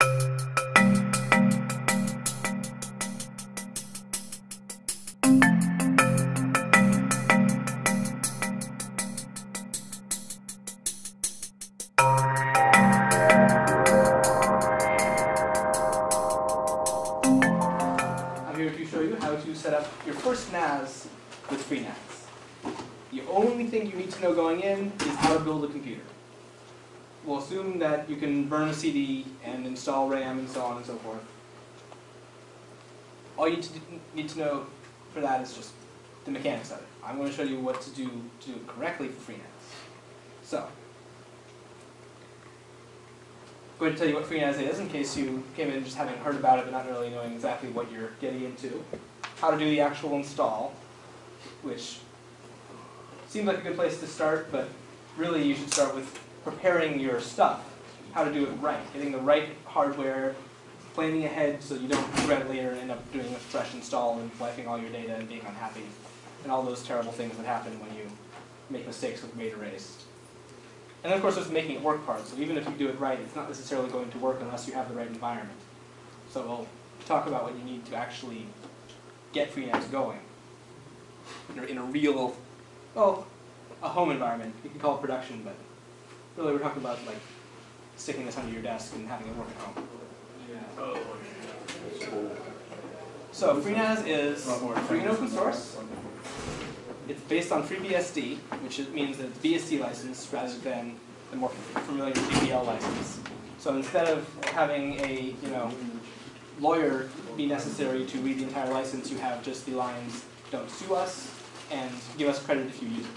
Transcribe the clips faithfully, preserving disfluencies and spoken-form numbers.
N A S with FreeNAS. The only thing you need to know going in is how to build a computer. We'll assume that you can burn a C D and install RAM and so on and so forth. All you need to know for that is just the mechanics of it. I'm going to show you what to do to do it correctly for FreeNAS. So, I'm going to tell you what FreeNAS is in case you came in just having heard about it but not really knowing exactly what you're getting into. How to do the actual install, which seems like a good place to start, but really you should start with preparing your stuff, how to do it right, getting the right hardware, planning ahead so you don't regret it later and end up doing a fresh install and wiping all your data and being unhappy, and all those terrible things that happen when you make mistakes with RAID erase. And then of course there's making it work part, so even if you do it right, it's not necessarily going to work unless you have the right environment. So we'll talk about what you need to actually get FreeNAS going in a, in a real, well, a home environment. You can call it production, but really we're talking about like sticking this under your desk and having it work at home. Yeah. Oh. So FreeNAS is free and open source. It's based on FreeBSD, which means that it's B S D license rather than the more familiar G P L license. So instead of having a you know lawyer be necessary to read the entire license, you have just the lines, don't sue us, and give us credit if you use it,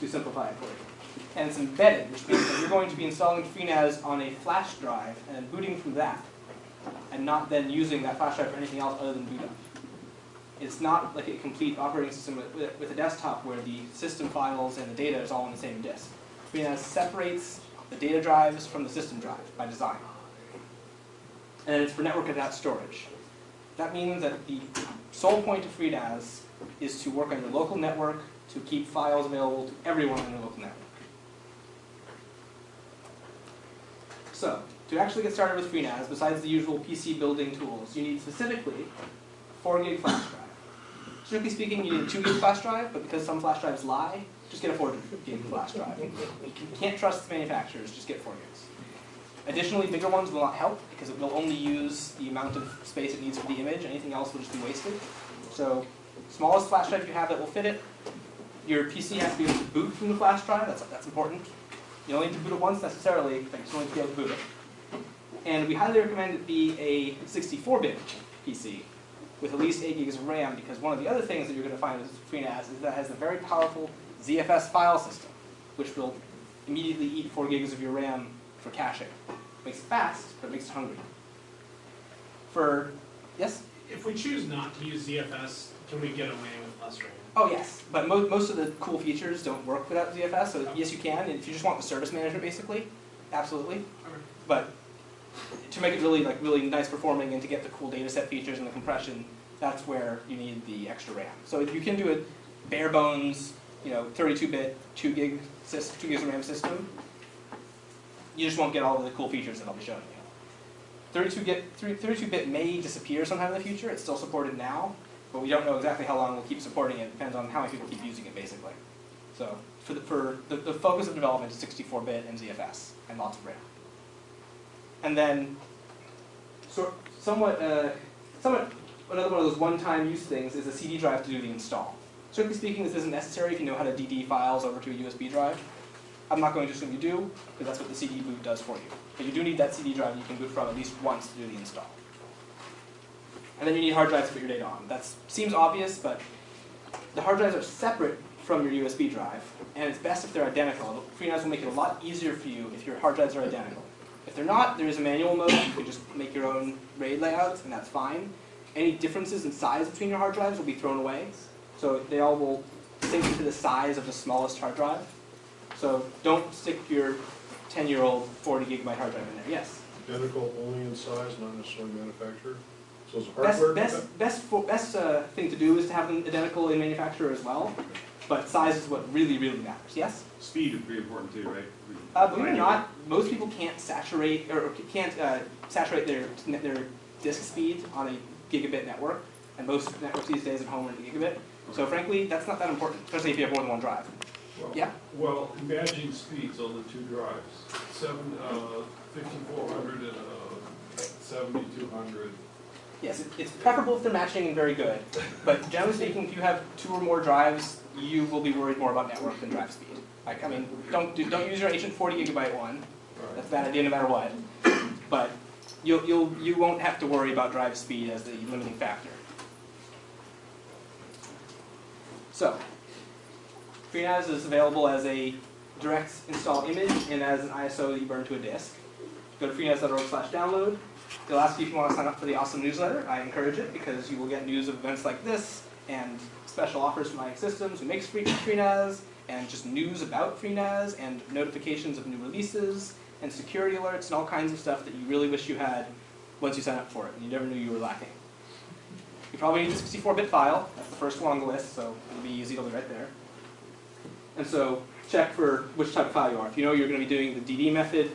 to simplify it for you. And it's embedded, which means that you're going to be installing FreeNAS on a flash drive and booting from that, and not then using that flash drive for anything else other than boot up. It's not like a complete operating system with, with a desktop where the system files and the data is all on the same disk. FreeNAS separates the data drives from the system drive by design. And it's for network without storage. That means that the sole point of FreeNAS is to work on your local network to keep files available to everyone on your local network. So, to actually get started with FreeNAS, besides the usual P C building tools, you need specifically a four gig flash drive. Strictly speaking, you need a two gig flash drive, but because some flash drives lie, just get a four gig flash drive. You can't trust the manufacturers, just get four gigs. Additionally, bigger ones will not help because it will only use the amount of space it needs for the image. Anything else will just be wasted. So, smallest flash drive you have that will fit it. Your P C has to be able to boot from the flash drive. That's, that's important. You only need to boot it once necessarily, but you just only need to be able to boot it. And we highly recommend it be a sixty-four bit P C with at least eight gigs of RAM, because one of the other things that you're going to find with FreeNAS is that it has a very powerful Z F S file system, which will immediately eat four gigs of your RAM for caching. Makes it fast, but it makes it hungry. For, yes? If we choose not to use Z F S, can we get away with less RAM? Oh, yes. But mo most of the cool features don't work without Z F S, so okay. Yes, you can. If you just want the service management, basically, absolutely. Okay. But to make it really, like, really nice performing and to get the cool data set features and the compression, that's where you need the extra RAM. So you can do a bare bones, you know, thirty-two bit, two gig, two gigs of RAM system. You just won't get all of the cool features that I'll be showing you. thirty-two bit may disappear sometime in the future. It's still supported now, but we don't know exactly how long we'll keep supporting it. It depends on how many people keep using it, basically. So for the, for the, the focus of development is sixty-four bit and Z F S and lots of RAM. And then so, somewhat, uh, somewhat another one of those one-time use things is a C D drive to do the install. Strictly speaking, this isn't necessary if you know how to D D files over to a U S B drive. I'm not going to assume you do, because that's what the C D boot does for you. But you do need that C D drive you can boot from at least once to do the install. And then you need hard drives to put your data on. That seems obvious, but the hard drives are separate from your U S B drive, and it's best if they're identical. FreeNAS will make it a lot easier for you if your hard drives are identical. If they're not, there is a manual mode. You can just make your own RAID layouts, and that's fine. Any differences in size between your hard drives will be thrown away, so they all will sync to the size of the smallest hard drive. So don't stick your ten year old forty gigabyte hard drive in there. Yes? Identical only in size, not necessarily manufacturer. So it's hardware. Best best best, for, best uh, thing to do is to have them identical in manufacturer as well. but size is what really, really matters. Yes? Speed is pretty important too, right? Uh, believe it or not, most people can't saturate or can't uh, saturate their their disk speed on a gigabit network, and most networks these days at home are in a gigabit. Okay. So frankly, that's not that important, especially if you have more than one drive. Well, yeah. Well, imagine speeds on the two drives: seven, uh, fifty-four hundred and uh, seventy-two hundred. Yes, it's preferable if they're matching and very good, but generally speaking, if you have two or more drives, you will be worried more about network than drive speed. Like, I mean, don't do, don't use your ancient forty gigabyte one. That's a bad idea no matter what. But you'll you'll you won't have to worry about drive speed as the limiting factor. So, FreeNAS is available as a direct install image and as an I S O that you burn to a disk. Go to freenas dot org slash download. They'll ask you if you want to sign up for the awesome newsletter. I encourage it because you will get news of events like this and special offers from I X Systems, who makes FreeNAS, and just news about FreeNAS and notifications of new releases and security alerts and all kinds of stuff that you really wish you had once you sign up for it and you never knew you were lacking. You probably need a sixty-four bit file. That's the first one on the list, so it'll be easy to look right there. And so check for which type of file you are. If you know you're going to be doing the D D method,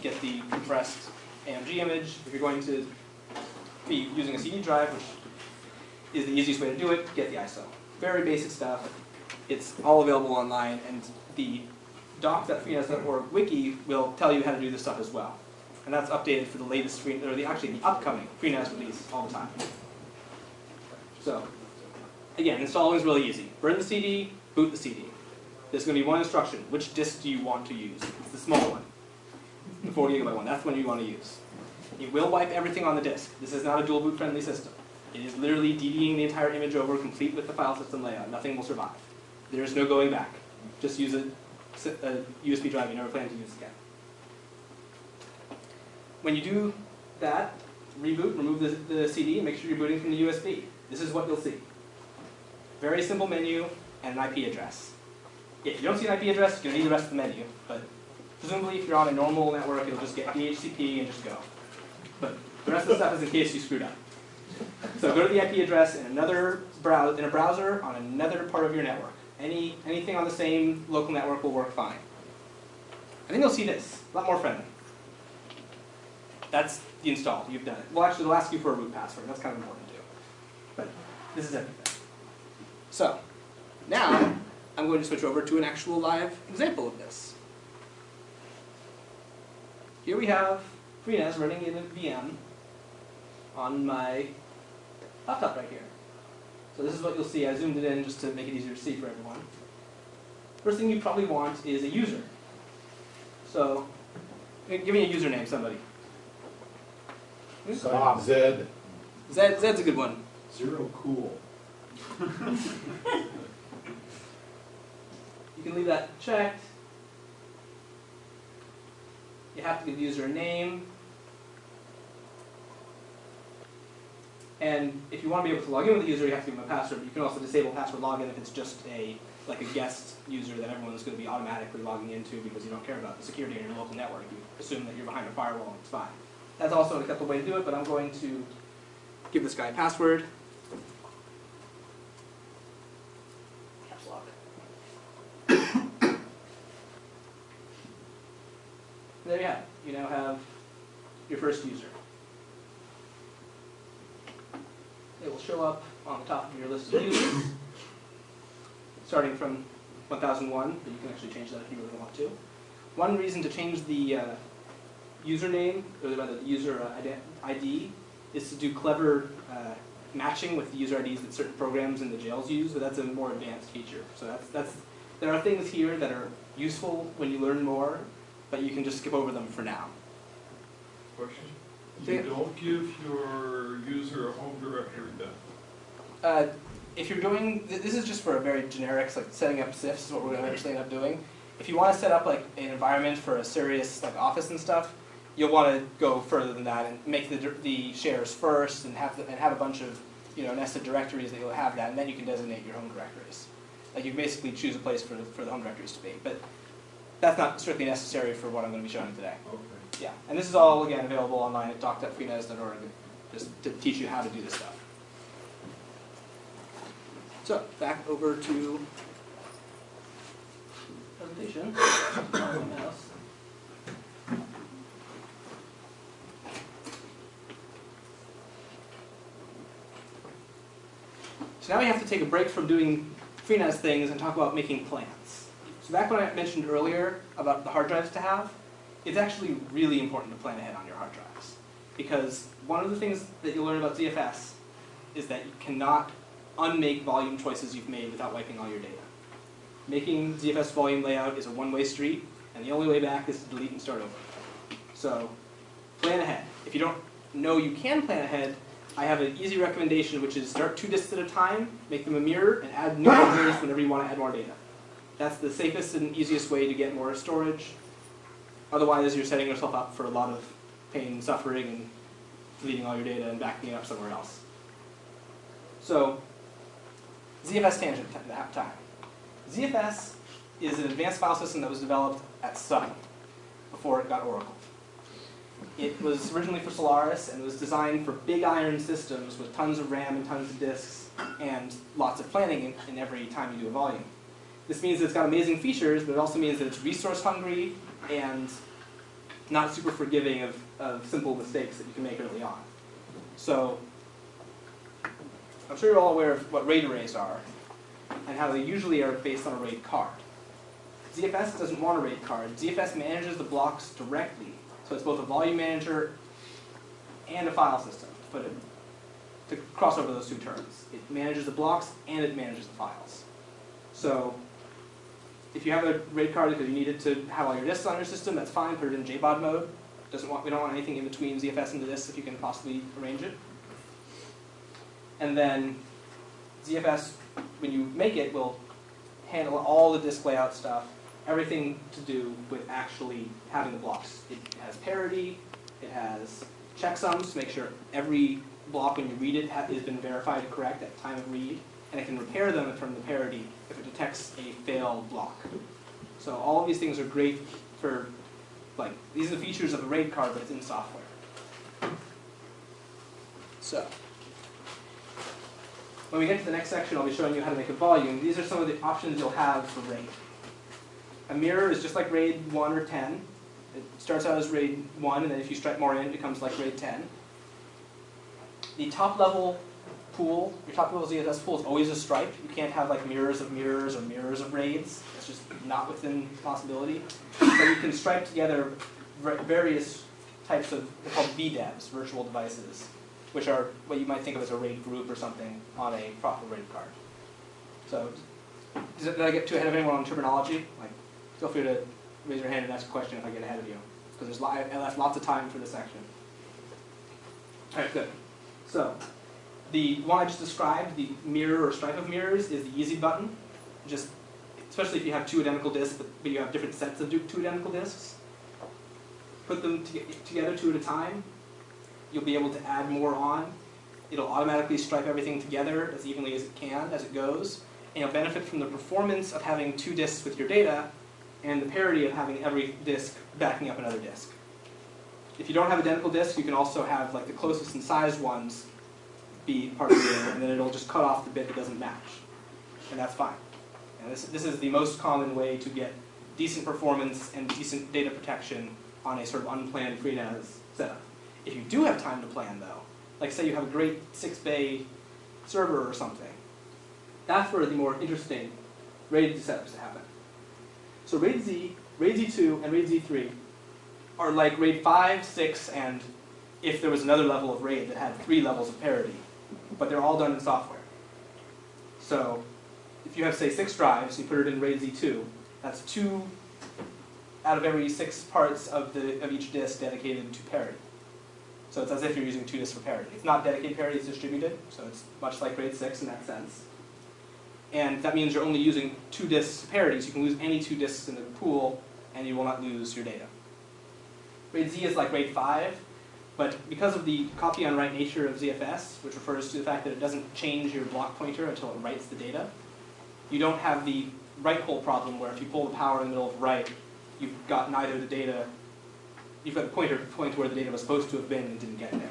get the compressed A M G image. If you're going to be using a C D drive, which is the easiest way to do it, get the I S O. Very basic stuff. It's all available online, and the doc dot freenas dot org wiki will tell you how to do this stuff as well. And that's updated for the latest free, or the actually the upcoming FreeNAS release all the time. So, again, installing is really easy. Burn the C D, boot the C D. There's going to be one instruction: which disk do you want to use? It's the small one, the forty gigabyte one. That's one you want to use. It will wipe everything on the disk. This is not a dual boot friendly system. It is literally DDing the entire image over, complete with the file system layout. Nothing will survive. There is no going back. Just use a, a U S B drive you never plan to use again. When you do that, reboot, remove the, the C D, and make sure you're booting from the U S B. This is what you'll see. Very simple menu and an I P address. If you don't see an I P address, you'll need the rest of the menu. But presumably, if you're on a normal network, you'll just get D H C P and just go. But the rest of the stuff is in case you screwed up. So go to the I P address in another browse in a browser on another part of your network. Any anything on the same local network will work fine. I think you'll see this a lot more friendly. That's the install. You've done it. Well, actually, they'll ask you for a root password. That's kind of important to do. But this is everything. So now I'm going to switch over to an actual live example of this. Here we have FreeNAS running in a V M on my laptop right here. So this is what you'll see. I zoomed it in just to make it easier to see for everyone. First thing you probably want is a user. So give me a username, somebody. Bob. Zed. Zed. Zed's a good one. Zero cool. You can leave that checked. You have to give the user a name. And if you want to be able to log in with the user, you have to give them a password. You can also disable password login if it's just a like a guest user that everyone's going to be automatically logging into because you don't care about the security in your local network. You assume that you're behind a firewall and it's fine. That's also an acceptable way to do it, but I'm going to give this guy a password. Caps lock. There you have it. You now have your first user. It will show up on the top of your list of users, starting from one thousand one, but you can actually change that if you really want to. One reason to change the uh, username, or rather the user uh, I D, is to do clever uh, matching with the user I Ds that certain programs in the jails use, but that's a more advanced feature. So that's, that's, there are things here that are useful when you learn more, but you can just skip over them for now. Question? You don't give your user a home directory then? Uh, if you're doing, th this is just for a very generic, like setting up C I F S is what we're going to actually end up doing. If you want to set up like an environment for a serious like office and stuff, you'll want to go further than that and make the, the shares first and have the, and have a bunch of you know nested directories that you'll have that, and then you can designate your home directories. Like you basically choose a place for the, for the home directories to be, but that's not strictly necessary for what I'm going to be showing today. Okay. Yeah, and this is all, again, available online at doc dot freenas dot org, just to teach you how to do this stuff. So, back over to presentation. Nothing else. So now we have to take a break from doing FreeNAS things and talk about making plans. So back when I mentioned earlier about the hard drives to have, it's actually really important to plan ahead on your hard drives. Because one of the things that you'll learn about Z F S is that you cannot unmake volume choices you've made without wiping all your data. Making Z F S volume layout is a one-way street, and the only way back is to delete and start over. So plan ahead. If you don't know you can plan ahead, I have an easy recommendation, which is start two disks at a time, make them a mirror, and add new mirrors whenever you want to add more data. That's the safest and easiest way to get more storage. Otherwise, you're setting yourself up for a lot of pain and suffering and deleting all your data and backing it up somewhere else. So Z F S tangent time. Z F S is an advanced file system that was developed at Sun before it got Oracle. It was originally for Solaris and was designed for big iron systems with tons of RAM and tons of disks and lots of planning in, in every time you do a volume. This means that it's got amazing features, but it also means that it's resource hungry and not super forgiving of, of simple mistakes that you can make early on. So I'm sure you're all aware of what RAID arrays are and how they usually are based on a RAID card. Z F S doesn't want a RAID card. Z F S manages the blocks directly. So it's both a volume manager and a file system, to put it, to cross over those two terms. It manages the blocks and it manages the files. So if you have a RAID card because you need it to have all your disks on your system, that's fine. Put it in J BOD mode. Doesn't want, we don't want anything in between Z F S and the disks if you can possibly arrange it. And then Z F S, when you make it, will handle all the disk layout stuff, everything to do with actually having the blocks. It has parity, it has checksums to make sure every block when you read it has been verified and correct at time of read, and it can repair them from the parity if it detects a failed block. So all of these things are great for, like, these are the features of a RAID card, but it's in software. So when we get to the next section, I'll be showing you how to make a volume. These are some of the options you'll have for RAID. A mirror is just like RAID one or ten. It starts out as RAID one, and then if you strike more in, it becomes like RAID ten. The top level pool, your top level Z F S pool is always a stripe. You can't have like mirrors of mirrors or mirrors of RAIDs. It's just not within possibility. So you can stripe together various types of, they're called V D E Vs, virtual devices, which are what you might think of as a RAID group or something on a proper RAID card. So, did I get too ahead of anyone on terminology? Like, feel free to raise your hand and ask a question if I get ahead of you, because there's li I left lots of time for this section. All right, good. So, the one I just described, the mirror or stripe of mirrors, is the easy button. Just, especially if you have two identical disks, but, but you have different sets of two identical disks, put them to together two at a time. You'll be able to add more on. It'll automatically stripe everything together as evenly as it can, as it goes. And you'll benefit from the performance of having two disks with your data and the parity of having every disk backing up another disk. If you don't have identical disks, you can also have like the closest in size ones be part of the data, and then it'll just cut off the bit that doesn't match. And that's fine. And this, this is the most common way to get decent performance and decent data protection on a sort of unplanned FreeNAS setup. If you do have time to plan, though, like say you have a great six bay server or something, that's where the more interesting RAID setups happen. So RAID Z, RAID Z two, and RAID Z three are like RAID five, six, and if there was another level of RAID that had three levels of parity, but they're all done in software. So if you have, say, six drives, you put it in RAID Z two, that's two out of every six parts of, the, of each disk dedicated to parity. So it's as if you're using two disks for parity. It's not dedicated parity, it's distributed, so it's much like RAID six in that sense. And that means you're only using two disks for parity, so you can lose any two disks in the pool, and you will not lose your data. RAID Z is like RAID five, but because of the copy-on-write nature of Z F S, which refers to the fact that it doesn't change your block pointer until it writes the data, you don't have the write-hole problem where if you pull the power in the middle of write, you've got neither the data you've got a pointer to point to where the data was supposed to have been and didn't get there.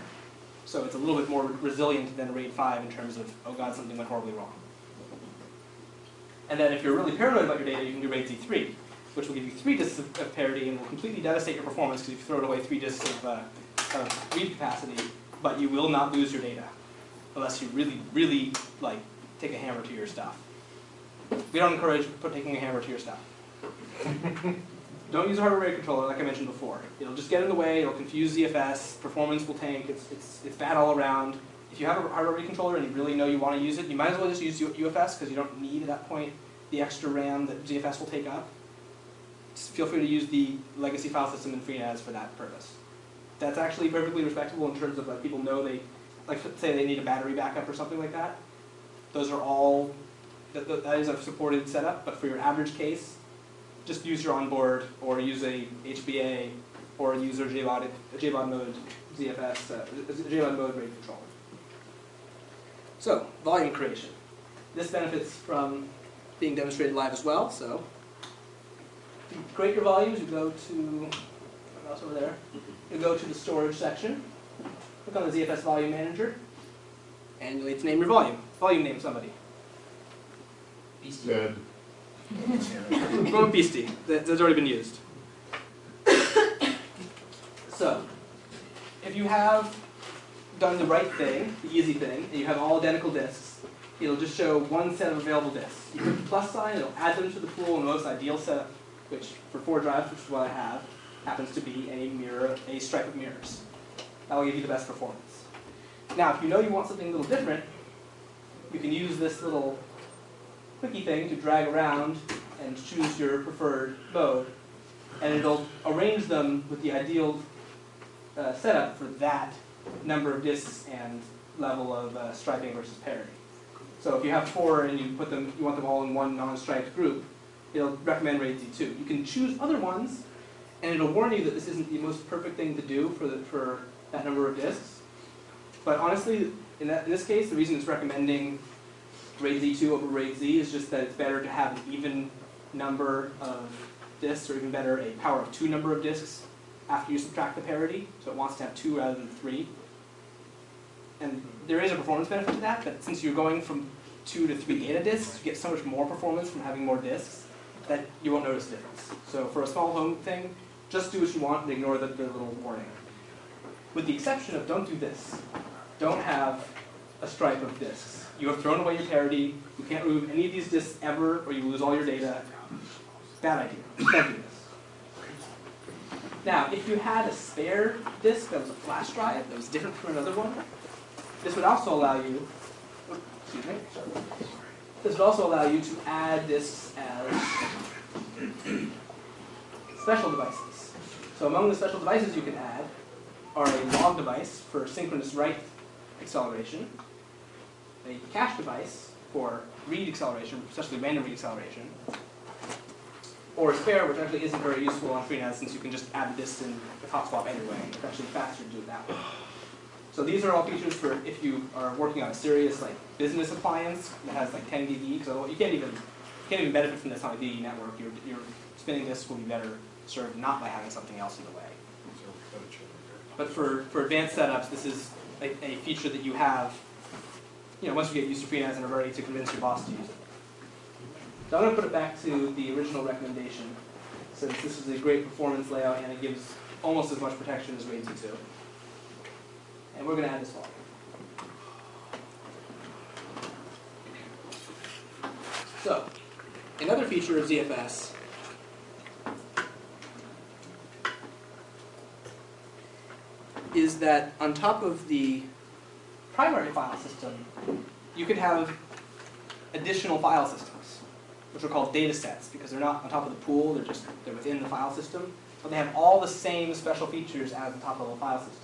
So it's a little bit more resilient than RAID five in terms of, oh god, something went horribly wrong. And then if you're really paranoid about your data, you can do RAID Z three, which will give you three disks of, of parity and will completely devastate your performance because you've thrown away three disks of, uh, of read capacity, but you will not lose your data unless you really, really like take a hammer to your stuff. We don't encourage taking a hammer to your stuff. Don't use a hardware RAID controller, like I mentioned before. It'll just get in the way, it'll confuse Z F S, performance will tank, it's, it's, it's bad all around. If you have a hardware RAID controller and you really know you want to use it, you might as well just use U F S because you don't need at that point the extra RAM that Z F S will take up. Just feel free to use the legacy file system in FreeNAS for that purpose. That's actually perfectly respectable in terms of like people know they, like say they need a battery backup or something like that. Those are all, that, that is a supported setup, but for your average case, just use your onboard or use a H B A or use a J BOD, a J BOD mode Z F S, uh, J BOD mode RAID controller. So, volume creation. This benefits from being demonstrated live as well, so to create your volumes, you go to, what else over there? You go to the storage section, click on the Z F S volume manager, and you'll need to name your volume. Volume name somebody. Beastie. Dead. Go Beastie. That, that's already been used. So, if you have done the right thing, the easy thing, and you have all identical disks, it'll just show one set of available disks. You put the plus sign, it'll add them to the pool in the most ideal setup, which for four drives, which is what I have, happens to be a mirror, a stripe of mirrors. That will give you the best performance. Now, if you know you want something a little different, you can use this little quickie thing to drag around and choose your preferred mode, and it'll arrange them with the ideal uh, setup for that number of disks and level of uh, striping versus parity. So if you have four and you put them, you want them all in one non-striped group, it'll recommend RAID Z two. You can choose other ones, and it'll warn you that this isn't the most perfect thing to do for the, for that number of disks. But honestly, in, that, in this case, the reason it's recommending RAID Z two over RAID Z is just that it's better to have an even number of disks, or even better, a power of two number of disks after you subtract the parity, so it wants to have two rather than three. And there is a performance benefit to that, but since you're going from two to three data disks, you get so much more performance from having more disks that you won't notice the difference. So for a small home thing, just do what you want and ignore the, the little warning. With the exception of don't do this. Don't have a stripe of disks. You have thrown away your parity, you can't remove any of these disks ever, or you lose all your data. Bad idea. Don't do this. Now, if you had a spare disk that was a flash drive that was different from another one, this would also allow you, oops, excuse me, this would also allow you to add disks as special devices. So among the special devices you can add are a log device for synchronous write acceleration, a cache device for read acceleration, especially random read acceleration, or a spare, which actually isn't very useful on FreeNAS since you can just add the disks in the hot swap anyway. It's actually faster to do it that way. So these are all features for if you are working on a serious like business appliance that has like ten D D. So you can't even you can't even benefit from this on a D D network. Your your spinning disks will be better served not by having something else in the way. But for for advanced setups, this is a, a feature that you have. You know, once you get used to FreeNAS and are ready to convince your boss to use it. So I'm going to put it back to the original recommendation, since this is a great performance layout and it gives almost as much protection as RAID Z two. And we're going to add this volume. So, another feature of Z F S is that on top of the primary file system, you could have additional file systems, which are called data sets, because they're not on top of the pool, they're just they're within the file system, but they have all the same special features as the top-level file system.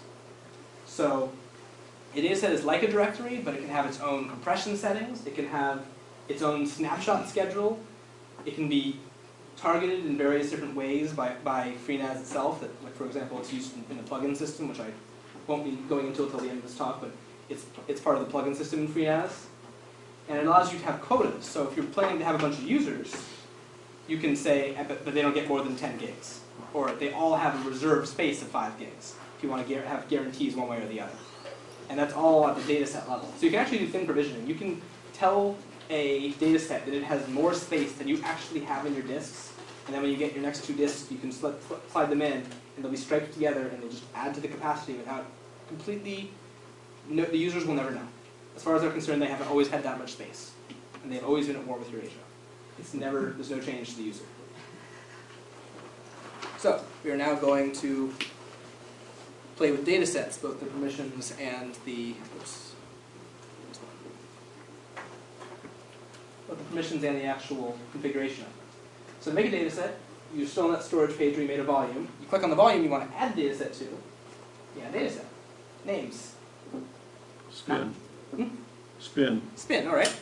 So it is said it's like a directory, but it can have its own compression settings, it can have its own snapshot schedule, it can be targeted in various different ways by, by FreeNAS itself, that, like for example, it's used in, in the plugin system, which I won't be going into until the end of this talk, but it's, it's part of the plugin system in FreeNAS. And it allows you to have quotas. So if you're planning to have a bunch of users, you can say, but they don't get more than ten gigs. Or they all have a reserved space of five gigs, if you want to have guarantees one way or the other. And that's all at the data set level. So you can actually do thin provisioning. You can tell a data set that it has more space than you actually have in your disks, and then when you get your next two disks, you can slip, slide them in, and they'll be striped together, and they just add to the capacity without completely, no, the users will never know. As far as they're concerned, they haven't always had that much space, and they've always been at war with Eurasia. It's never, there's no change to the user. So, we are now going to play with data sets, both the permissions and the, oops, both the permissions and the actual configuration of them. So to make a data set, you're still on that storage page where you made a volume. You click on the volume you want to add a data set to. Yeah, data set. Names. Spin. Hmm? Spin. Spin, all right.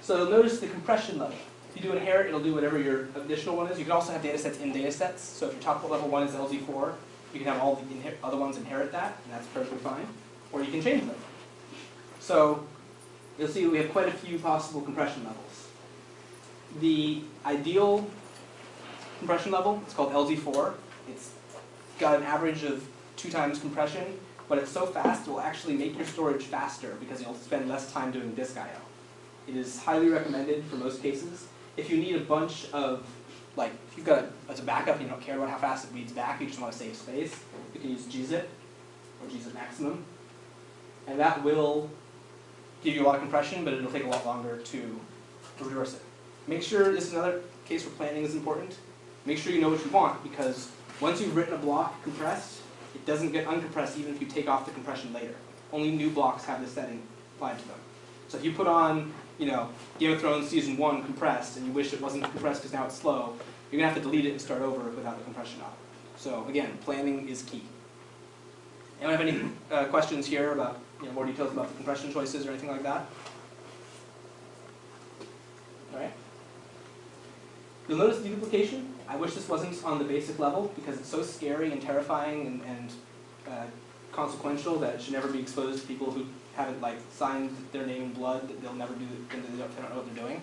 So you'll notice the compression level. If you do inherit, it'll do whatever your additional one is. You can also have data sets in data sets. So if your top level one is L Z four, you can have all the other ones inherit that, and that's perfectly fine. Or you can change them. So you'll see we have quite a few possible compression levels. The ideal compression level, it's called L Z four. It's got an average of two times compression, but it's so fast it will actually make your storage faster because you'll spend less time doing disk I O. It is highly recommended for most cases. If you need a bunch of, like, if you've got a, as a backup and you don't care about how fast it reads back, you just want to save space, you can use G zip or G zip Maximum. And that will give you a lot of compression, but it'll take a lot longer to, to reverse it. Make sure, this is another case where planning is important, make sure you know what you want, because once you've written a block compressed, it doesn't get uncompressed even if you take off the compression later. Only new blocks have this setting applied to them. So if you put on, you know, Game of Thrones Season one compressed, and you wish it wasn't compressed because now it's slow, you're going to have to delete it and start over without the compression on. So again, planning is key. Anyone have any uh, questions here about, you know, more details about the compression choices or anything like that? All right. You'll notice deduplication. I wish this wasn't on the basic level because it's so scary and terrifying and, and uh, consequential that it should never be exposed to people who haven't, like, signed their name in blood, that they'll never do it, and they don't, they don't know what they're doing.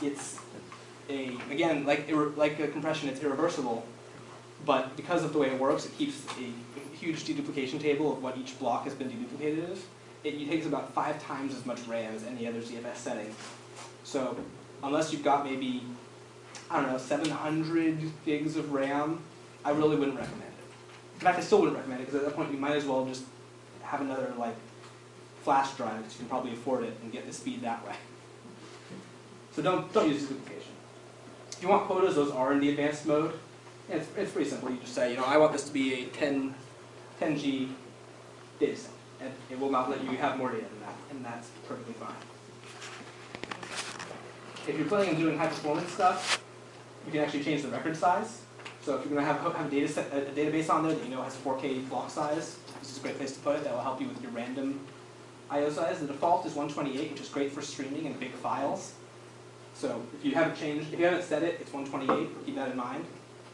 It's a, again, like, like a compression, it's irreversible, but because of the way it works, it keeps a huge deduplication table of what each block has been deduplicated of. It, it takes about five times as much RAM as any other Z F S setting. So unless you've got maybe, I don't know, seven hundred gigs of RAM, I really wouldn't recommend it. In fact, I still wouldn't recommend it, because at that point you might as well just have another, like, flash drive, because you can probably afford it and get the speed that way. So don't, don't use duplication. If you want quotas, those are in the advanced mode. And it's, it's pretty simple. You just say, you know, I want this to be a ten G data set, and it will not let you have more data than that, and that's perfectly fine. If you're planning on doing high performance stuff, you can actually change the record size. So if you're going to have, have a, data set, a, a database on there that you know has four K block size, this is a great place to put it. That will help you with your random I O size. The default is one twenty-eight, which is great for streaming and big files. So if you haven't changed, if you haven't set it, it's one twenty-eight. Keep that in mind.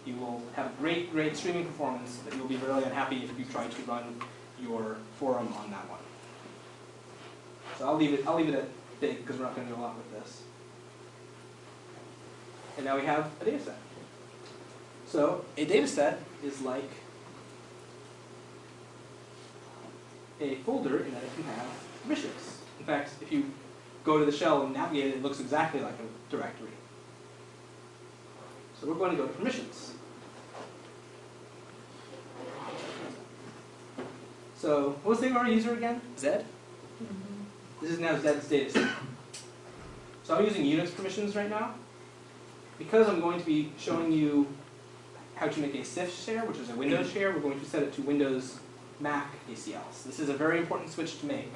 You will have great, great streaming performance, but you'll be really unhappy if you try to run your forum on that one. So I'll leave it. I'll leave it at big because we're not going to do a lot with this. And now we have a data set. So a data set is like a folder in that it can have permissions. In fact, if you go to the shell and navigate it, it looks exactly like a directory. So we're going to go to permissions. So what was the name of our user again? Zed? Mm-hmm. This is now Zed's data set. So I'm using Unix permissions right now. Because I'm going to be showing you how to make a C I F S share, which is a Windows share, we're going to set it to Windows Mac A C Ls. This is a very important switch to make,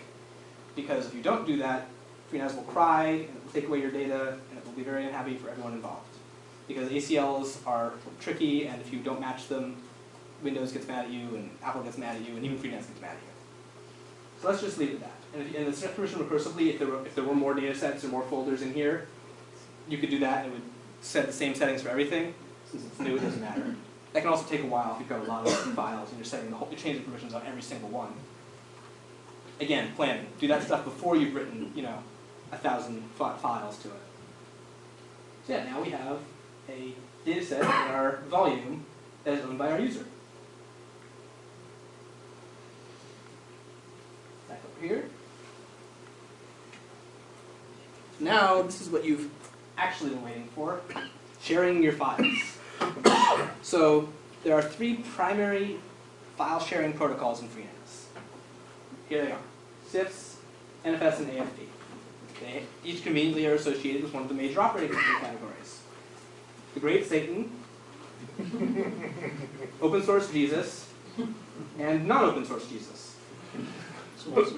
because if you don't do that, FreeNAS will cry, and it will take away your data, and it will be very unhappy for everyone involved. Because A C Ls are tricky, and if you don't match them, Windows gets mad at you, and Apple gets mad at you, and even FreeNAS gets mad at you. So let's just leave it at that. And, if, and the set permission recursively, if there, were, if there were more data sets or more folders in here, you could do that, and it would set the same settings for everything. Since it's new, it doesn't matter. That can also take a while if you've got a lot of files and you're setting the whole, you're changing permissions on every single one. Again, planning. Do that stuff before you've written, you know, a thousand files to it. So yeah, now we have a data set in our volume that is owned by our user. Back over here. now this is what you've actually been waiting for, sharing your files. So there are three primary file sharing protocols in FreeNAS. Here they are, C I F S, N F S, and A F P. They each conveniently are associated with one of the major operating system categories. The Great Satan, Open Source Jesus, and non-open source Jesus. Close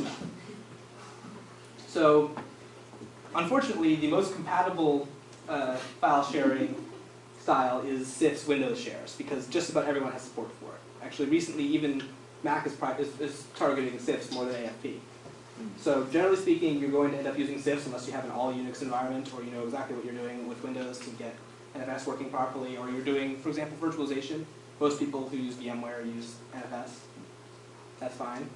enough. So, unfortunately, the most compatible uh, file sharing style is C I F S Windows shares, because just about everyone has support for it. Actually, recently, even Mac is, is, is targeting C I F S more than A F P. So, generally speaking, you're going to end up using C I F S unless you have an all-Unix environment, or you know exactly what you're doing with Windows to get N F S working properly, or you're doing, for example, virtualization. Most people who use VMware use N F S. That's fine.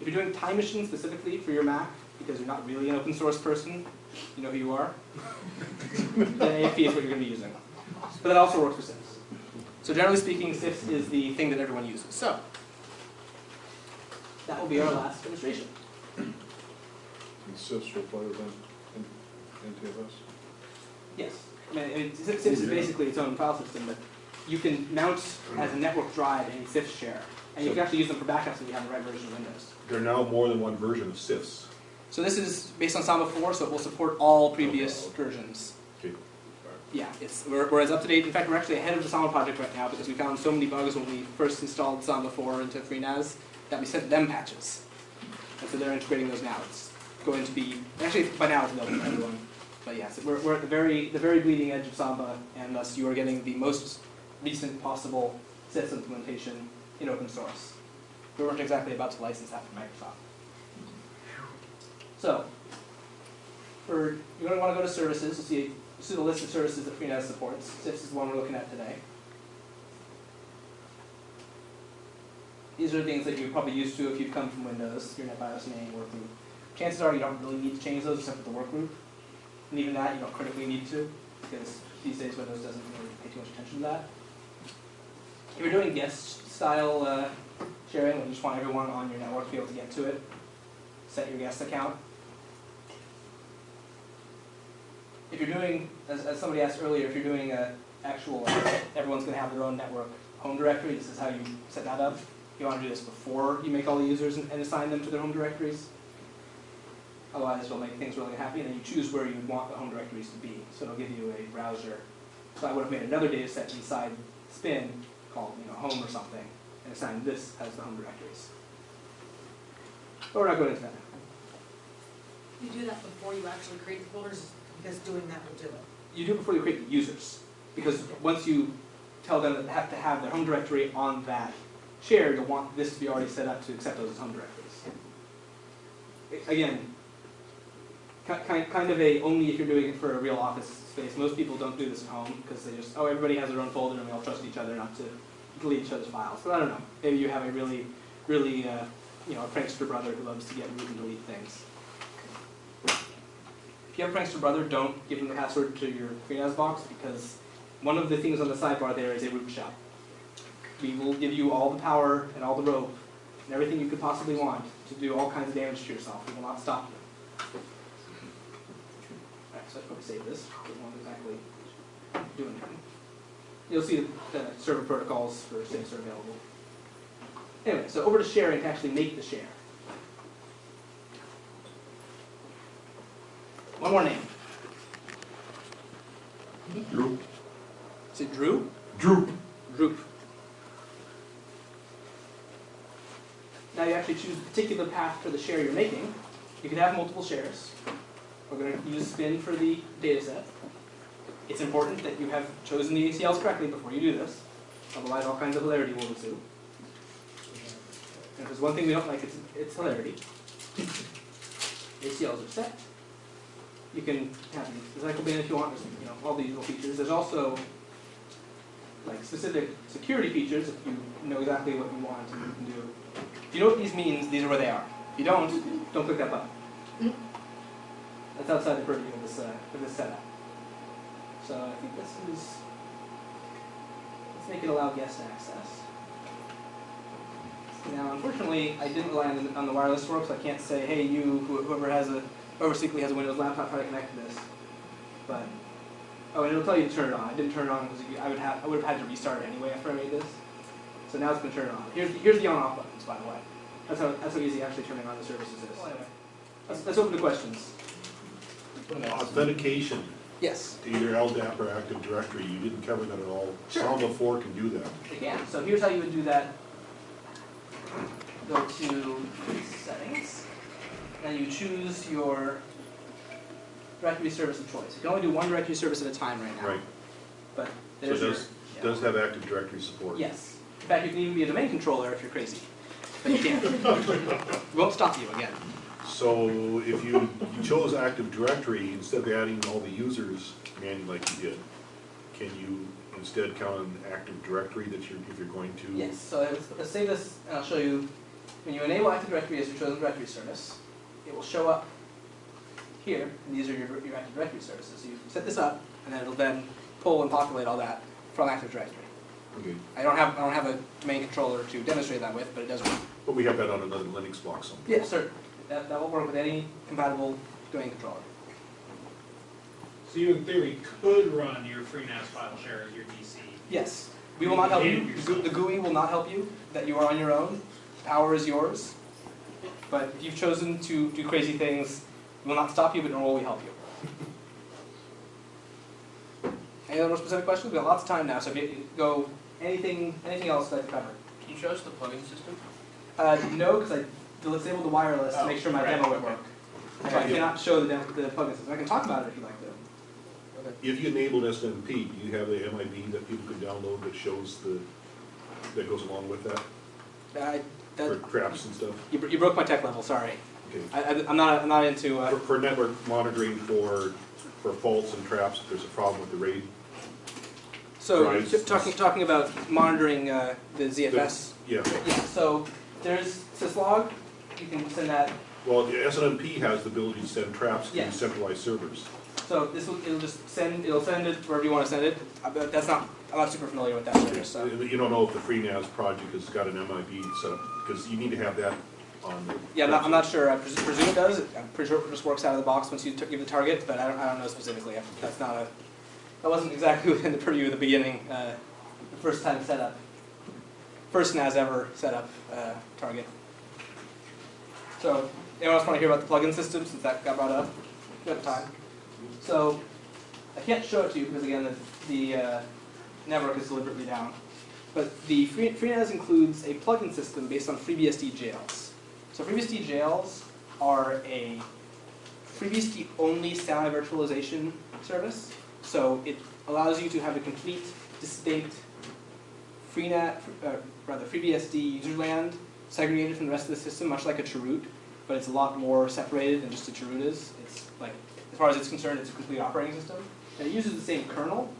If you're doing Time Machine specifically for your Mac, because you're not really an open source person, you know who you are, then A F P is what you're going to be using. But that also works for C I F S. So generally speaking, C I F S is the thing that everyone uses. So that will be our last demonstration. C I F S will play with N T F S? Yes. I mean, I mean C I F S is basically its own file system, but you can mount as a network drive any C I F S share. And you can actually use them for backups if you have the right version of Windows. There are now more than one version of C I F S. So this is based on Samba four, so it will support all previous okay. versions. Okay. Yeah, it's, we're, we're as up to date. In fact, we're actually ahead of the Samba project right now because we found so many bugs when we first installed Samba four into FreeNAS that we sent them patches. And so they're integrating those now. It's going to be, actually by now it's available to everyone. But yes, we're, we're at the very, the very bleeding edge of Samba, and thus you are getting the most recent possible C I F S implementation in open source. We weren't exactly about to license that from Microsoft. So, for, you're going to want to go to services. You'll see, you'll see the list of services that FreeNAS supports. C I F S is the one we're looking at today. These are things that you're probably used to if you've come from Windows, your NetBIOS name, work group. Chances are you don't really need to change those except for the work group. And even that, you don't critically need to, because these days Windows doesn't really pay too much attention to that. If you're doing guest-style uh, sharing, you just want everyone on your network to be able to get to it, set your guest account. If you're doing, as, as somebody asked earlier, if you're doing an actual, uh, everyone's going to have their own network home directory, this is how you set that up. You want to do this before you make all the users and, and assign them to their home directories. Otherwise, it'll make things really happy, and then you choose where you want the home directories to be. So it'll give you a browser. So I would have made another data set inside Spin called you know, home or something, and assigned this as the home directories. But we're not going into that. You do that before you actually create the folders, because doing that will do it. You do it before you create the users, because once you tell them that they have to have their home directory on that share, you'll want this to be already set up to accept those as home directories. Again, kind of a only if you're doing it for a real office space. Most people don't do this at home because they just, oh, everybody has their own folder and we all trust each other not to delete each other's files. But I don't know. Maybe you have a really, really, uh, you know, a prankster brother who loves to get root and delete things. If you have a prankster brother, don't give him the password to your FreeNAS box because one of the things on the sidebar there is a root shop. We will give you all the power and all the rope and everything you could possibly want to do all kinds of damage to yourself. We will not stop you. So I'd probably save this, because I'm not exactly doing anything. You'll see the uh, server protocols for C I F S are available. Anyway, so over to sharing to actually make the share. One more name. Droop. Is it Drew? Droop. Droop. Now you actually choose a particular path for the share you're making. You can have multiple shares. We're going to use Spin for the data set. It's important that you have chosen the A C Ls correctly before you do this. Otherwise, all kinds of hilarity will ensue. And if there's one thing we don't like, it's, it's hilarity. A C Ls are set. You can have the cycle bin if you want, you know, all the usual features. There's also like specific security features if you know exactly what you want and you can do. If you know what these means, these are where they are. If you don't, don't click that button. That's outside the purview of this, uh, of this setup. So I think this is, let's make it allow guest access. Now, unfortunately, I didn't rely on the, on the wireless work, so I can't say, hey, you, whoever has a OverSyncly has a Windows laptop trying to connect to this. But oh, and it'll tell you to turn it on. I didn't turn it on because I would have I would have had to restart it anyway after I made this. So now it's been turned on. Here's the, here's the on-off buttons, by the way. That's how that's how easy actually turning on the services is. Well, anyway, let's, let's open to questions. Authentication. Yes. To either L D A P or Active Directory, you didn't cover that at all. Sure. Samba four can do that. Yeah. So here's how you would do that. Go to settings, and you choose your directory service of choice. You can only do one directory service at a time right now. Right. But there's so does your, yeah. does have Active Directory support? Yes. In fact, you can even be a domain controller if you're crazy. But you can't. We won't stop you again. So if you, you chose Active Directory instead of adding all the users manually like you did, can you instead count an Active Directory that you're if you're going to? Yes. So let's say this, and I'll show you. When you enable Active Directory as your chosen directory service, it will show up here, and these are your, your Active Directory services. So you set this up, and then it'll then pull and populate all that from Active Directory. Okay. I don't have I don't have a domain controller to demonstrate that with, but it does work. But we have that on another Linux block somewhere. Yes, yeah, sir. That, that will work with any compatible domain controller. So you, in theory, could run your FreeNAS file share as your D C. Yes. We will not help you. The G U I will not help you. That you are on your own. Power is yours. But if you've chosen to do crazy things, we will not stop you, but nor will we help you. Any other more specific questions? We've got lots of time now, so if you go anything, anything else that I've covered. Can you show us the plugin system? Uh, no, because I disabled the wireless oh, to make sure my right, demo would okay. work. So I cannot show the, the plugin system. I can talk about it if you'd like to. Okay. If you enabled S M P, do you have the M I B that people can download that shows the that goes along with that? Uh, that or traps and stuff. You, you broke my tech level. Sorry. Okay. I, I, I'm not. I'm not into. Uh, for, for network monitoring for for faults and traps, if there's a problem with the RAID. So talking talking about monitoring uh, the Z F S. The, yeah. Yeah. So there's syslog. You can send that. Well, the S N M P has the ability to send traps yeah. to centralized servers. So this will it'll just send it'll send it wherever you want to send it. I, but that's not I'm not super familiar with that. Okay. So you don't know if the FreeNAS project has got an M I B set up because you need to have that on. The yeah, I'm not, I'm not sure. I pres presume it does. I'm pretty sure it just works out of the box once you t give the target, but I don't I don't know specifically. I, that's not a that wasn't exactly within the purview of the beginning. Uh, the first time setup, first N A S ever setup uh, target. So, anyone else want to hear about the plugin system since that got brought up? We have time. So, I can't show it to you because, again, the, the uh, network is deliberately down. But the Free, FreeNAS includes a plugin system based on FreeBSD jails. So, FreeBSD jails are a FreeBSD only sound virtualization service. So, it allows you to have a complete, distinct FreeNAS, uh, rather, FreeBSD user land. Segregated from the rest of the system, much like a chroot, but it's a lot more separated than just a chroot is. It's like, as far as it's concerned, it's a complete operating system. And it uses the same kernel,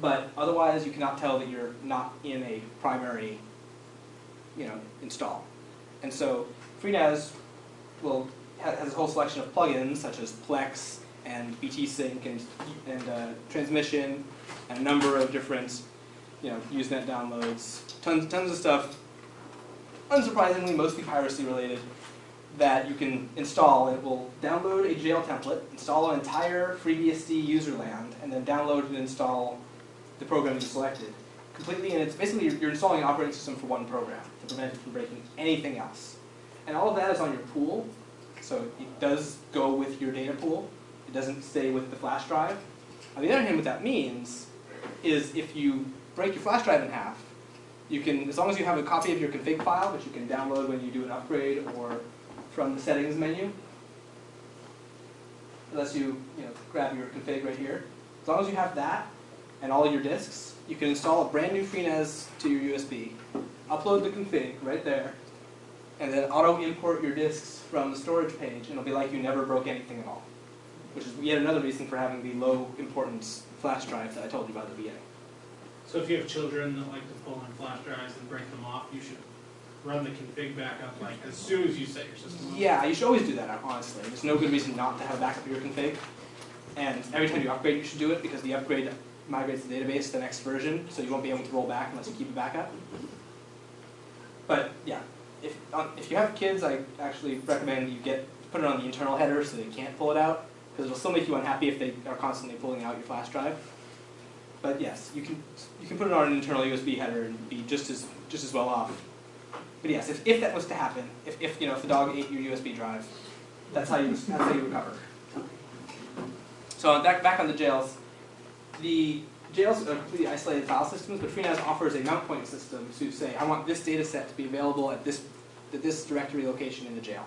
but otherwise you cannot tell that you're not in a primary, you know, install. And so FreeNAS will ha has a whole selection of plugins such as Plex and B T Sync and and uh, transmission and a number of different, you know, Usenet downloads, tons tons of stuff. Unsurprisingly, mostly piracy related, that you can install. It will download a jail template, install an entire FreeBSD user land, and then download and install the program you selected completely. And it's basically you're installing an operating system for one program to prevent it from breaking anything else. And all of that is on your pool, so it does go with your data pool. It doesn't stay with the flash drive. On the other hand, what that means is if you break your flash drive in half, you can, as long as you have a copy of your config file, which you can download when you do an upgrade or from the settings menu, unless you, you know, grab your config right here. As long as you have that and all your disks, you can install a brand new FreeNAS to your U S B, upload the config right there, and then auto-import your disks from the storage page, and it'll be like you never broke anything at all, which is yet another reason for having the low-importance flash drive that I told you about at the beginning. So if you have children that like to pull in flash drives and break them off, you should run the config backup like as soon as you set your system up. Yeah, you should always do that, honestly. There's no good reason not to have a backup of your config. And every time you upgrade, you should do it, because the upgrade migrates the database to the next version, so you won't be able to roll back unless you keep a backup. But yeah, if, um, if you have kids, I actually recommend you get put it on the internal header so they can't pull it out, because it'll still make you unhappy if they are constantly pulling out your flash drive. But yes, you can you can put it on an internal U S B header and be just as just as well off. But yes, if, if that was to happen, if, if you know if the dog ate your U S B drive, that's how you that's how you recover. So back back on the jails, the jails are completely isolated file systems, but FreeNAS offers a mount point system to say, I want this data set to be available at this at this directory location in the jail,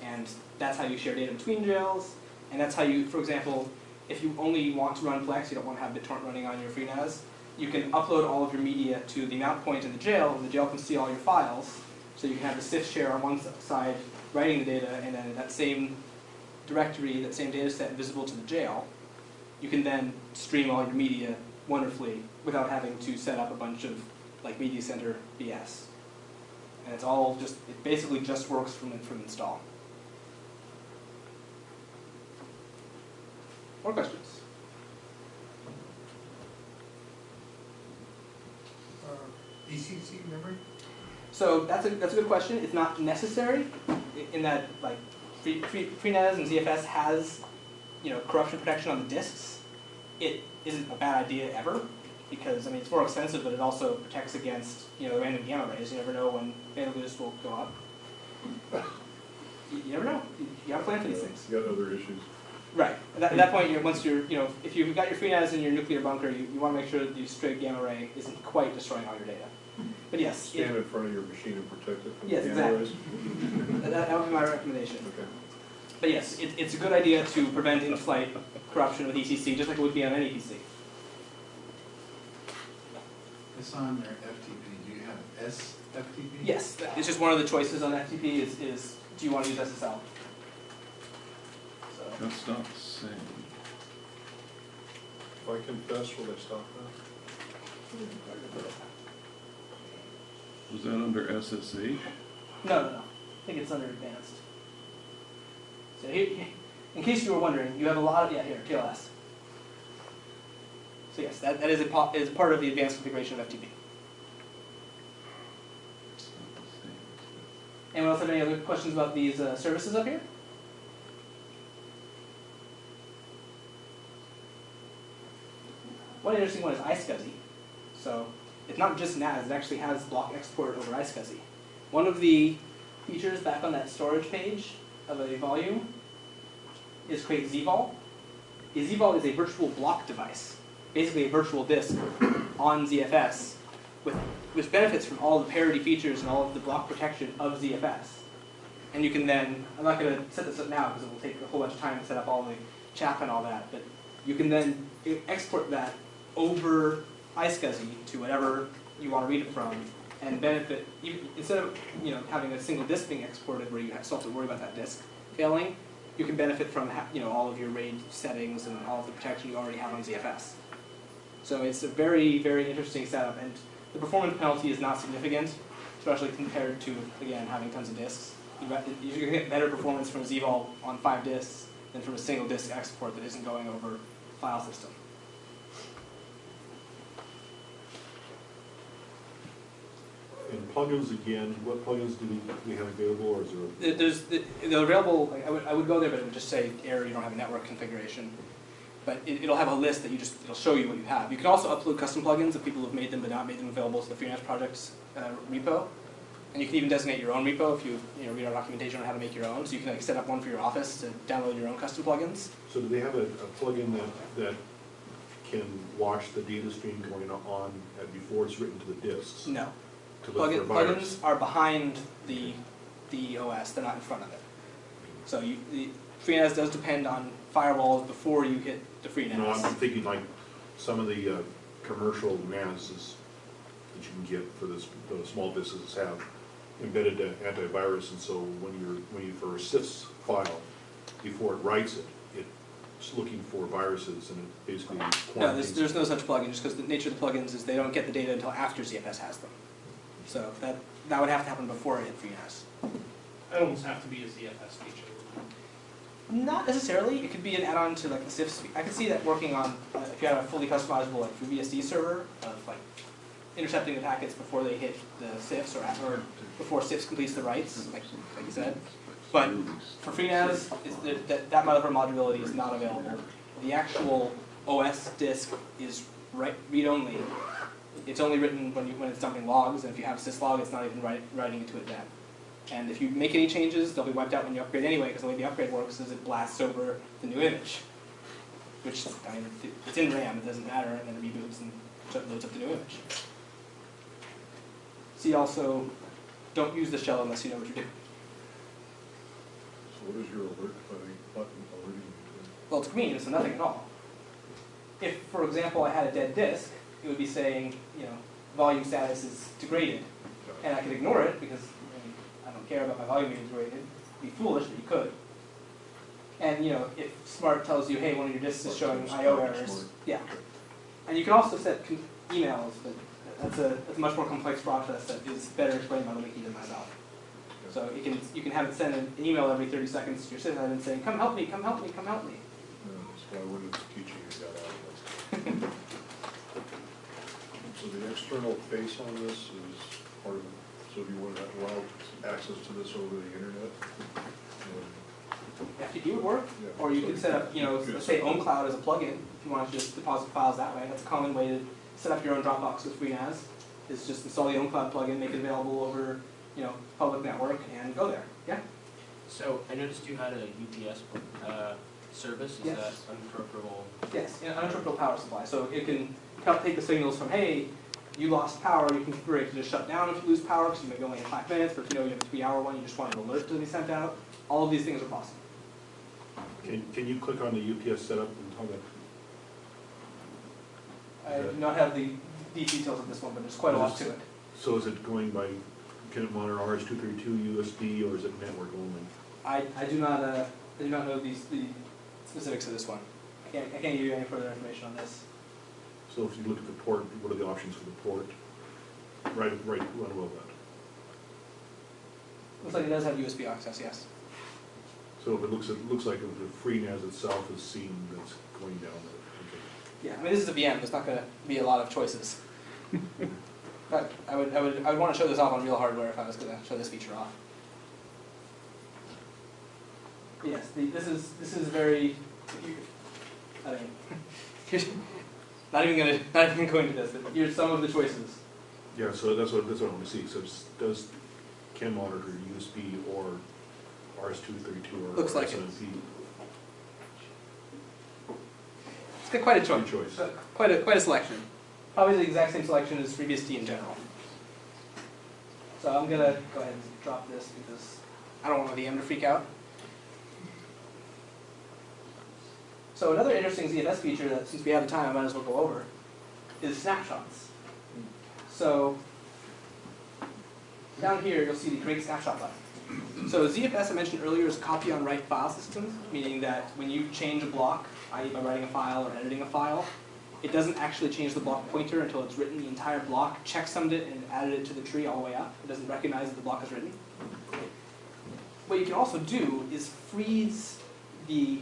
and that's how you share data between jails, and that's how you, for example, if you only want to run Plex, you don't want to have BitTorrent running on your FreeNAS, you can upload all of your media to the mount point in the jail, and the jail can see all your files, so you can have the C I F S share on one side writing the data, and then that same directory, that same data set visible to the jail, you can then stream all your media wonderfully without having to set up a bunch of like media center B S. And it's all just, it basically just works from, from install. More questions? Uh, E C C memory? So that's a, that's a good question. It's not necessary in that like free, free, FreeNAS and Z F S has you know corruption protection on the disks. It isn't a bad idea ever because I mean it's more expensive, but it also protects against you know random gamma rays. You never know when bandwidth will go up. You, you never know. You, you gotta plan for these things. You got other issues. Right. At that, at that point, you're, once you're, you know, if you've got your FreeNAS in your nuclear bunker, you, you want to make sure that the stray gamma ray isn't quite destroying all your data. But yes. Stand it, in front of your machine and protect it from yes, the gamma exactly. rays. that, that would be my recommendation. Okay. But yes, it, it's a good idea to prevent in-flight corruption with E C C, just like it would be on any P C. It's on their F T P. Do you have S F T P? Yes. It's just one of the choices on F T P is, is do you want to use S S L? That's not the same. If I confess, will they stop that? Was that under S S H? No, no, no. I think it's under advanced. So here, in case you were wondering, you have a lot of, yeah, here, T L S. So yes, that, that is, a, is part of the advanced configuration of F T P. It's not the same. Anyone else have any other questions about these uh, services up here? One interesting one is iSCSI. So it's not just N A S, it actually has block export over iSCSI. One of the features back on that storage page of a volume is create Zvol. A Zvol is a virtual block device, basically a virtual disk on Z F S, with, which benefits from all the parity features and all of the block protection of Z F S. And you can then, I'm not going to set this up now because it will take a whole bunch of time to set up all the chat and all that, but you can then export that over iSCSI to whatever you want to read it from, and benefit even, instead of you know having a single disk being exported where you have, still have to worry about that disk failing. You can benefit from ha you know all of your RAID settings and all of the protection you already have on Z F S. So it's a very very interesting setup, and the performance penalty is not significant, especially compared to again having tons of disks. You can get better performance from Zvol on five disks than from a single disk export that isn't going over file system. And plugins again, what plugins do we, we have available, or is there? A There's the, the available. Like I would I would go there, but it would just say error. You don't have a network configuration, but it, it'll have a list that you just it'll show you what you have. You can also upload custom plugins if people have made them but not made them available to the FreeNAS project's uh, repo, and you can even designate your own repo if you you know read our documentation on how to make your own. So you can like set up one for your office to download your own custom plugins. So do they have a, a plugin that that? Can watch the data stream going on before it's written to the disks? No. Plugin, plugins are behind the the O S; they're not in front of it. So you, the FreeNAS does depend on firewalls before you hit the FreeNAS. No, I'm thinking like some of the uh, commercial N A Ss that you can get for this, those small businesses have embedded antivirus, and so when you're when you for a C I F S file, before it writes it, it's looking for viruses, and it basically no. There's, there's no such plugin, just because the nature of the plugins is they don't get the data until after Z F S has them. So that, that would have to happen before it hit FreeNAS. That almost have to be a Z F S feature. Not necessarily. It could be an add-on to like the C I F S. I could see that working on uh, if you had a fully customizable like FreeBSD server of like intercepting the packets before they hit the C I F S or, or before C I F S completes the writes, like, like you said. But for FreeNAS, it's the, that, that amount of modulability is not available. The actual O S disk is read-only. It's only written when, you, when it's dumping logs, and if you have syslog, it's not even write, writing into it then. And if you make any changes, they'll be wiped out when you upgrade anyway, because the way the upgrade works is it blasts over the new image. Which, I mean, it's in RAM, it doesn't matter, and then it reboots and loads up the new image. See also, don't use the shell unless you know what you're doing. So what is your alert button alerting you to? Well, it's green, so nothing at all. If, for example, I had a dead disk, it would be saying, you know, volume status is degraded. And I could ignore it because I don't care about my volume being degraded. It would be foolish, but you could. And, you know, if SMART tells you, hey, one of your disks is showing I O errors, yeah. And you can also set emails, but that's a, that's a much more complex process that is better explained by the wiki than myself. So you can, you can have it send an email every thirty seconds to your sysadmin and saying, come help me, come help me, come help me. Yeah, that's why when it's teaching, it got out of this. So the external face on this is part of it. So if you want to allow access to this over the internet, F T P would work, yeah, or you so could set up, you know, let's say OwnCloud as a plugin. If you want to just deposit files that way, that's a common way to set up your own Dropbox with FreeNAS. Is just install the OwnCloud plugin, make it available over, you know, public network, and go there. Yeah. So I noticed you had a U P S uh, service. Is yes. that uninterruptible? Yes, an uninterruptible power supply. So it can help take the signals from, hey, you lost power. You can configure it to just shut down if you lose power, because you may be only in five minutes. But if you know you have a three-hour one, you just want an alert to be sent out. All of these things are possible. Can, can you click on the U P S setup and tell that? I do not have the deep details of this one, but there's quite a lot to it. So is it going by, can it monitor R S two thirty-two, U S B, or is it network only? I, I do not uh, I do not know these, the specifics of this one. I can't, I can't give you any further information on this. So if you look at the port, what are the options for the port? Right, right, right above that. Looks like it does have U S B access, yes. So if it looks, it looks like the FreeNAS itself is seen that's going down there. Okay. Yeah, I mean this is a V M. There's not going to be a lot of choices. But I would, I would, I would want to show this off on real hardware if I was going to show this feature off. But yes, the, this is, this is very. I don't know. Not even going to, not even going to this. But here's some of the choices. Yeah, so that's what that's what I want to see. So it's, does can monitor U S B or R S two thirty-two or looks like it. It's got quite a choice. choice. Uh, quite a quite a selection. Probably the exact same selection as FreeBSD in general. So I'm gonna go ahead and drop this because I don't want the V M to freak out. So another interesting Z F S feature that, since we have the time, I might as well go over, is snapshots. So down here you'll see the create snapshot button. So Z F S I mentioned earlier is copy on write file systems, meaning that when you change a block, that is by writing a file or editing a file, it doesn't actually change the block pointer until it's written the entire block, checksummed it, and added it to the tree all the way up. It doesn't recognize that the block is written. What you can also do is freeze the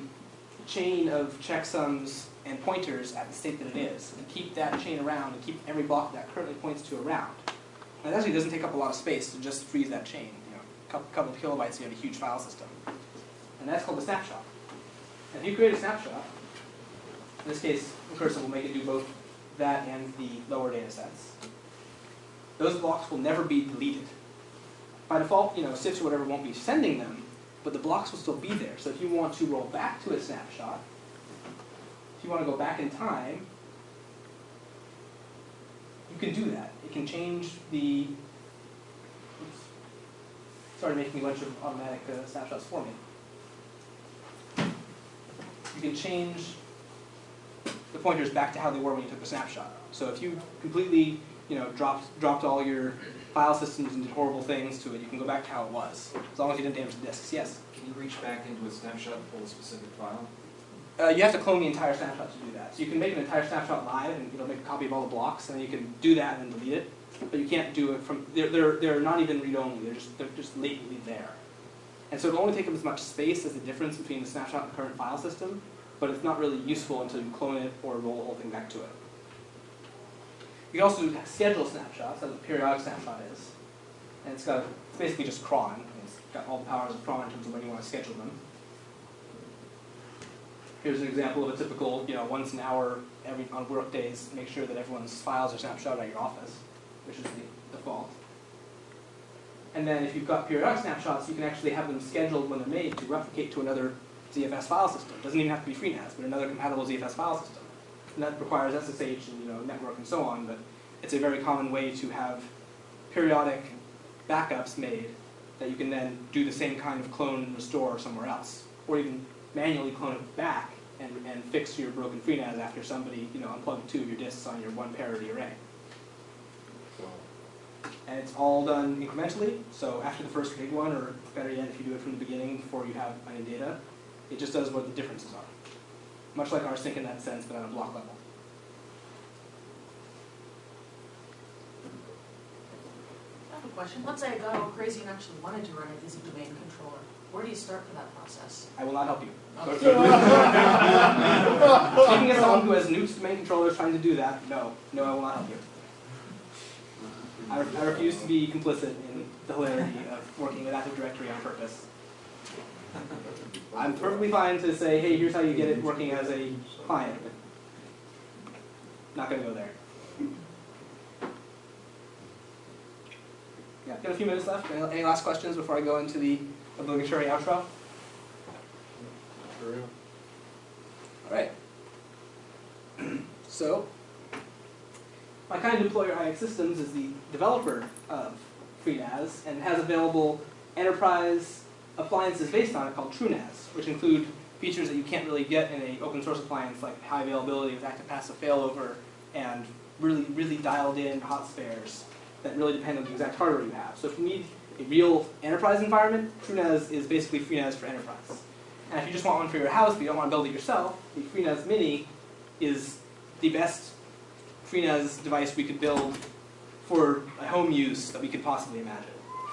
chain of checksums and pointers at the state that it is, and keep that chain around, and keep every block that currently points to around. And it actually doesn't take up a lot of space to just freeze that chain. Couple of kilobytes, you have a huge file system. And that's called a snapshot. And if you create a snapshot, in this case, the cursor will make it do both that and the lower data sets. Those blocks will never be deleted. By default, you know, C I F S or whatever won't be sending them, but the blocks will still be there. So if you want to roll back to a snapshot, if you want to go back in time, you can do that. It can change the started making a bunch of automatic uh, snapshots for me. You can change the pointers back to how they were when you took a snapshot. So if you completely, you know, dropped dropped all your file systems and did horrible things to it, you can go back to how it was, as long as you didn't damage the disks. Yes. Can you reach back into a snapshot and pull a specific file? Uh, you have to clone the entire snapshot to do that. So you can make an entire snapshot live, and it'll make a copy of all the blocks, and then you can do that and then delete it. But you can't do it from, they're, they're, they're not even read-only, they're just, they're just latently there. And so it'll only take up as much space as the difference between the snapshot and the current file system, but it's not really useful until you clone it or roll the whole thing back to it. You can also schedule snapshots, as a periodic snapshot is. And it's got, it's basically just cron. got all the power as a prong in terms of when you want to schedule them. Here's an example of a typical, you know, once an hour every on work days, make sure that everyone's files are snapshotted at your office, which is the default. And then if you've got periodic snapshots, you can actually have them scheduled when they're made to replicate to another Z F S file system. It doesn't even have to be FreeNAS, but another compatible Z F S file system. And that requires S S H and, you know, network and so on, but it's a very common way to have periodic backups made that you can then do the same kind of clone and restore somewhere else, or even manually clone it back and, and fix your broken FreeNAS after somebody, you know, unplugged two of your disks on your one parity array. And it's all done incrementally, so after the first big one, or better yet, if you do it from the beginning before you have any data, it just does what the differences are. Much like rsync in that sense, but on a block level. I have a question. Let's say I got all crazy and actually wanted to run it as a domain controller. Where do you start for that process? I will not help you. Okay. Speaking as someone who has nukes domain controllers trying to do that, no. No, I will not help you. I, re I refuse to be complicit in the hilarity of working with Active Directory on purpose. I'm perfectly fine to say, hey, here's how you get it working as a client. Not going to go there. Yeah, got a few minutes left. Any last questions before I go into the obligatory outro? For real. All right. So, my kind of employer, I X Systems, is the developer of FreeNAS and has available enterprise appliances based on it called TrueNAS, which include features that you can't really get in an open source appliance, like high availability with active passive failover and really, really dialed in hot spares that really depend on the exact hardware you have. So if you need a real enterprise environment, TrueNAS is basically FreeNAS for enterprise. And if you just want one for your house but you don't want to build it yourself, the FreeNAS Mini is the best FreeNAS device we could build for a home use that we could possibly imagine.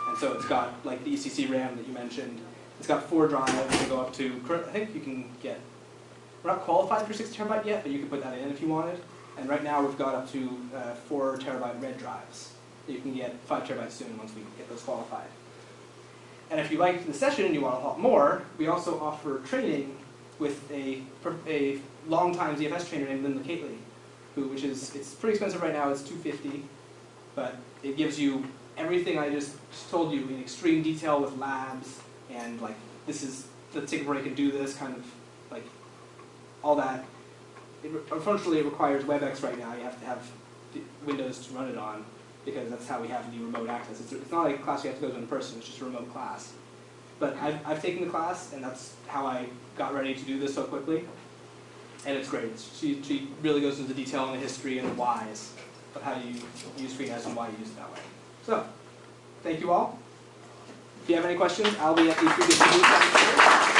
And so it's got like the E C C RAM that you mentioned. It's got four drives to go up to. I think you can get. We're not qualified for six terabyte yet, but you could put that in if you wanted. And right now we've got up to uh, four terabyte RAID drives. You can get five terabytes soon once we get those qualified. And if you like the session and you want a lot more, we also offer training with a a longtime Z F S trainer named Linda Cately, who which is it's pretty expensive right now. It's two hundred fifty dollars, but it gives you everything I just told you in extreme detail with labs and like this is the ticket where you can do this kind of like all that. It, unfortunately, it requires WebEx right now. You have to have Windows to run it on because that's how we have the remote access. It's, it's not like a class you have to go to in person. It's just a remote class. But I've, I've taken the class and that's how I got ready to do this so quickly. And it's great. It's, she, she really goes into the detail and the history and the whys of how you use FreeNAS and why you use it that way. So, thank you all. If you have any questions, I'll be at the FreeBSD.